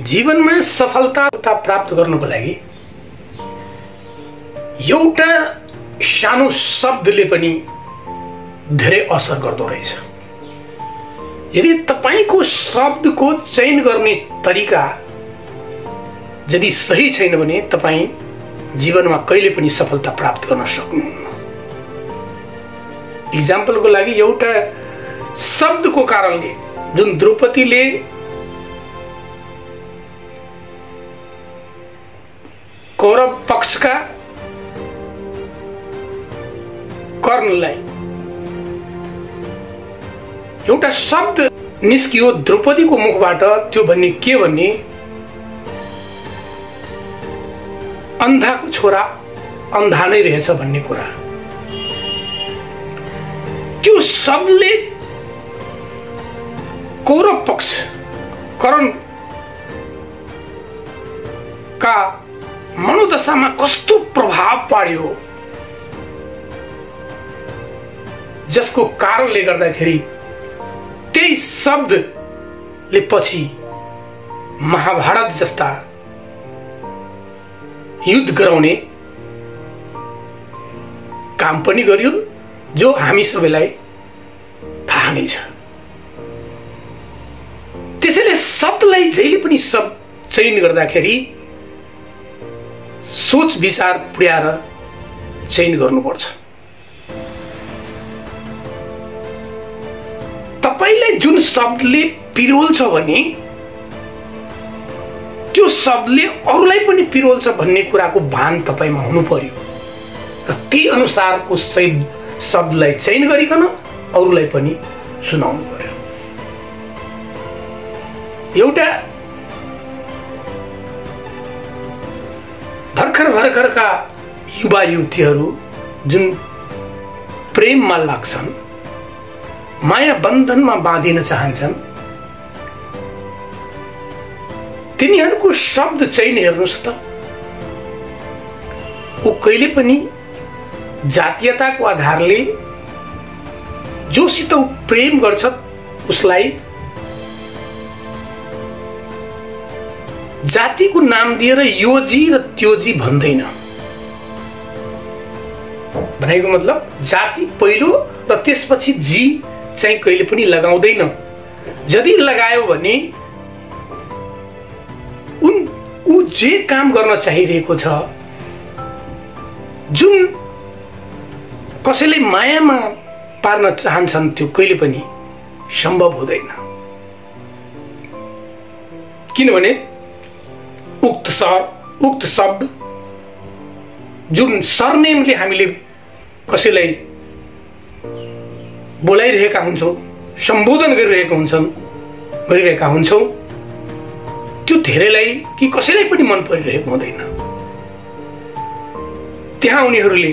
जीवन में सफलता प्राप्त गर्नको लागि एउटा सानो शब्दले पनि धेरै असर गर्दो रहेछ। यदि तपाईको शब्दको चयन गर्ने तरिका यदि सही छैन भने तपाई जीवनमा कहिले पनि सफलता प्राप्त गर्न सक्नुहुन्न। इक्जाम्पलको लागि एउटा शब्दको कारणले जुन द्रौपदीले कौरव पक्षका कर्णलाई एउटा शब्द निस्कियो द्रौपदीको मुखबाट, त्यो भन्ने के भन्ने अन्धाको छोरा अन्धा नै रहेछ भन्ने कुरा। त्यो शब्दले कौरव पक्ष कर्ण का मनोदशामा कस्तो प्रभाव पार्यो, जसको कारणले गर्दाखेरि त्यही शब्दले पछि महाभारत जस्ता युद्ध गराउने काम पनि गरियो, जो हामी सबैलाई थाहा नै छ। त्यसैले शब्दलाई जहिले पनि शब्द चयन गर्दाखेरि सोच विचार पुर्याएर चयन गर्नुपर्छ। तपाईलाई जुन शब्दले पिरोल्छ भने त्यो शब्दले अरूलाई पनि पिरोल्छ भन्ने कुराको भान तपाईमा हुनु पर्यो र त्यही अनुसारको शब्दलाई चयन गरिकन अरूलाई पनि सुनाउनु पर्यो। एउटा भर्खर का युवा युवतीहरू जुन प्रेममा लाग्छन्, माया बन्धनमा बाँधिन चाहन्छन्, तिनीहरूको शब्द चयन हेर्नुस् त। उ कहिले पनि जातीयताको आधारले जोसित प्रेम गर्छ उसलाई जातिको नाम दिएर योजी र त्योजी भन्दैन। भनेको मतलब जाति पहिलो र त्यसपछि जी चाहिँ कहिले पनि लगाउँदैन। यदि लगायो भने उ जे काम गर्न चाहिरहेको छ, जुन कसैले मायामा पार्न चाहन्छन्, त्यो कहिले पनि सम्भव हुँदैन। किनभने उक्त शब्द जुन सरनेमले हामीले कसैलाई बोलाइरहेका हुन्छौं, सम्बोधन गरिरहेका हुन्छौं, त्यो धेरैलाई कि कसैलाई पनि मन परिरहेको हुँदैन। त्यहाँ उनीहरूले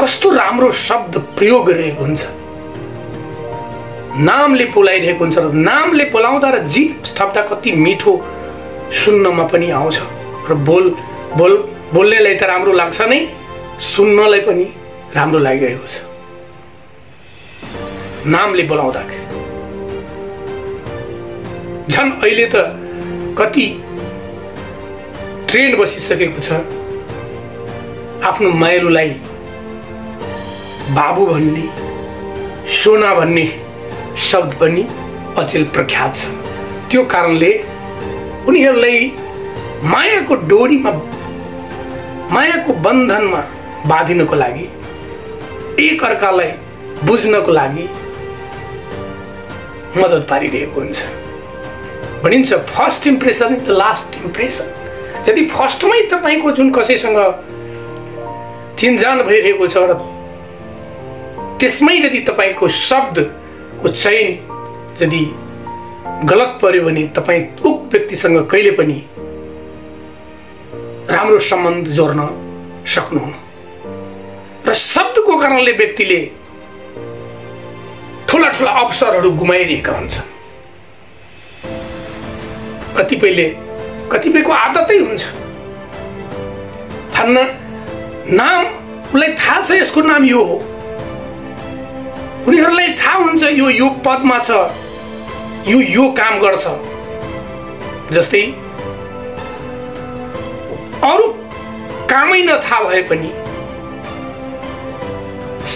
कस्तो राम्रो शब्द प्रयोग गरिरहेको हुन्छ, नामले बोलाइरहेको हुन्छ, नामले बोलाउँदा र जीभ थप्दा कति मिठो सुन्नमा पनि आउँछ र बोल्नेलाई त राम्रो लाग्छ नै, सुन्नलाई पनि राम्रो लागिरहेको छ नामले बोलाउँदा। झन् अहिले त कति ट्रेन्ड बसिसकेको छ आफ्नो माइलोलाई बाबु भन्ने, सोना भन्ने शब्द पनि अचेल प्रख्यात छ। त्यो कारणले उनीहरूलाई मायाको डोरीमा, मायाको बन्धनमा बाँधिनको लागि, एक अर्कालाई बुझ्नको लागि मद्दत पारिरहेको हुन्छ। भनिन्छ first impression is the last impression. यदि फर्स्टमै तपाईको जुन कसैसँग चिनजान भइरहेको छ र त्यसमै यदि तपाईको शब्द चयन यदि गलत पर्यो भने तपाई उक्त व्यक्तिसँग कहिले पनि राम्रो सम्बन्ध जोड्न सक्नुहुन्न। र शब्दको कारणले व्यक्तिले ठूला ठूला अवसरहरू गुमाइरहेका हुन्छन्। कतिपयको आदतै हुन्छ फन्न नाम, उसलाई थाहा छ यसको नाम यो हो, उनीहरूलाई थाहा हुन्छ यो पदमा छ, You यो काम गर्छ जस्तै अरु कामै न थाहा भए पनि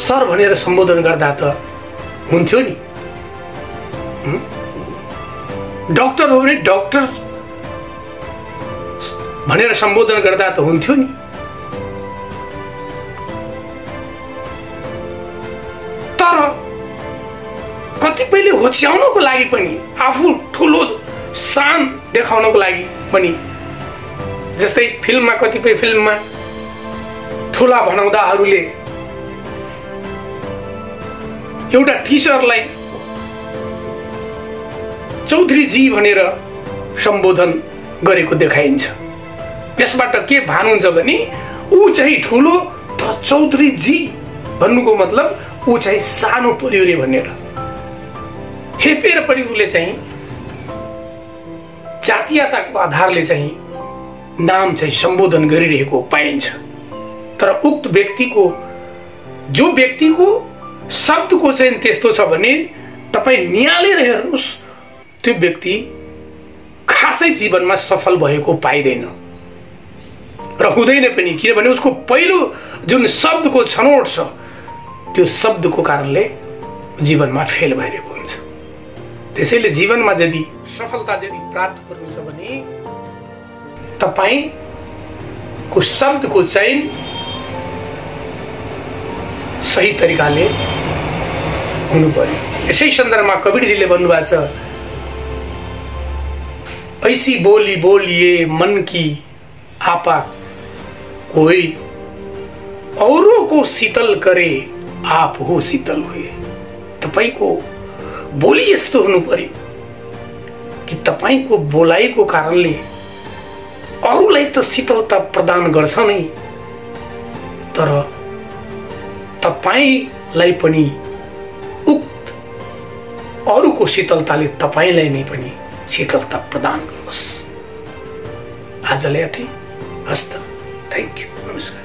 सर भनेर सम्बोधन गर्दा त हुन्थ्यो नि डाक्टर हो भने डाक्टर भनेर सम्बोधन गर्दा त हुन्थ्यो नि तर कतिपयले होच्याउनको लागि पनि आफू ठुलो शान देखाउनको लागि पनि जस्तै फिल्ममा कतिपय फिल्ममा ठुला भनाउँदाहरूले एउटा टीचरलाई चौधरी जी भनेर सम्बोधन गरेको देखाइन्छ। यसबाट के भान हुन्छ भने ऊ चाहिँ ठुलो तर चौधरी जी भन्नुको मतलब ऊ चाहिँ सानो पर्यो रे भनेर हेपेर पनि उले चाहिँ जातीयताको आधारले चाहिँ नाम चाहिँ सम्बोधन गरिरहेको पाइन्छ। तर उक्त व्यक्तिको जो व्यक्तिको शब्दको चाहिँ त्यस्तो छ भने तपाई नियालेर हेर्नुस् त्यो व्यक्ति खासै जीवनमा सफल भएको पाइदैन र हुँदैन पनि किनभने उसको पहिलो जुन शब्दको छनोट छ त्यो शब्दको कारणले जीवनमा फेल भइरहेको हुन्छ। त्यसैले जीवनमा यदि सफलता यदि प्राप्त गर्नु छ भने तपाई को शब्दको चयन सही तरिकाले हुनु पर्यो। यसै सन्दर्भमा कबीरजीले भन्नु भएको छ ऐसी बोली बोलिए मन की आपा कोई औरों को शीतल करे आप हो शीतल हुए। तपाईको बोली यस्तो हुनु पर्यो कि तपाईको बोलाइको कारणले अरूलाई त शीतलता प्रदान गर्छ नै तर तपाईलाई पनि उक्त अरूको शीतलताले तपाईलाई नै पनि शीतलता प्रदान करोस्। आजलाई यति हस्त। Thank you. नमस्कार।